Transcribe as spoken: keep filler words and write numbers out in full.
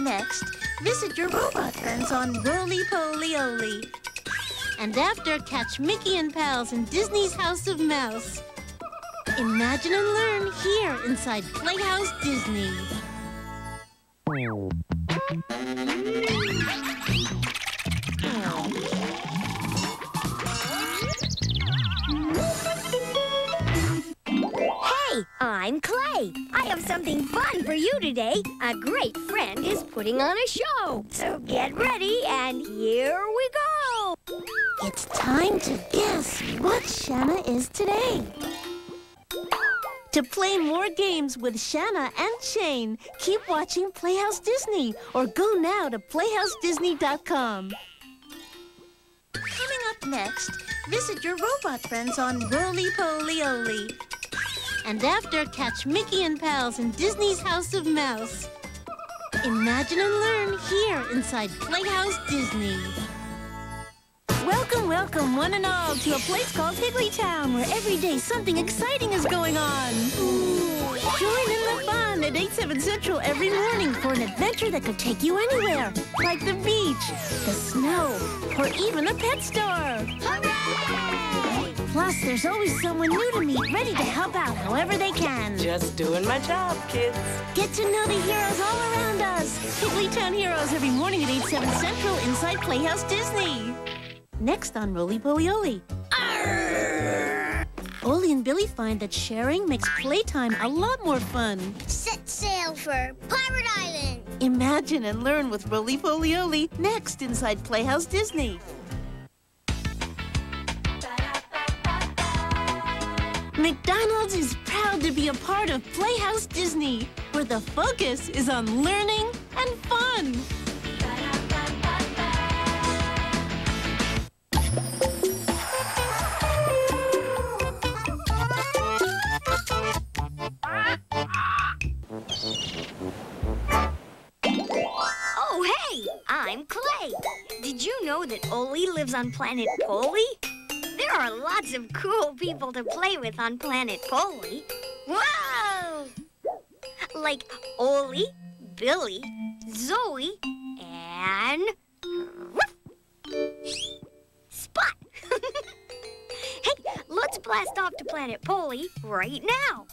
Next, visit your robot friends on Rolie Polie Olie. And after, catch Mickey and Pals in Disney's House of Mouse. Imagine and learn here inside Playhouse Disney. Hey, I'm Clay. I have something fun for you today. A great friend is putting on a show. So get ready, and here we go. It's time to guess what Shanna is today. To play more games with Shanna and Shane, keep watching Playhouse Disney or go now to playhouse disney dot com. Coming up next, visit your robot friends on Rolie Polie Olie. And after, catch Mickey and Pals in Disney's House of Mouse. Imagine and learn here inside Playhouse Disney. Welcome, welcome, one and all, to a place called Higglytown, where every day something exciting is going on. Ooh. Join in the fun at eight, seven Central every morning for an adventure that could take you anywhere, like the beach, the snow, or even a pet store. Hooray! Plus, there's always someone new to meet, ready to help out however they can. Just doing my job, kids. Get to know the heroes all around us. Higglytown Heroes every morning at eight, seven Central inside Playhouse Disney. Next on Rolie Polie Olie. Arrgh! Olie and Billy find that sharing makes playtime a lot more fun. Set sail for Pirate Island. Imagine and learn with Rolie Polie Olie. Next inside Playhouse Disney. McDonald's is proud to be a part of Playhouse Disney, where the focus is on learning and fun. I'm Clay. Did you know that Olie lives on Planet Polie? There are lots of cool people to play with on Planet Polie. Whoa! Like Olie, Billy, Zoe, and... Spot! Hey, let's blast off to Planet Polie right now.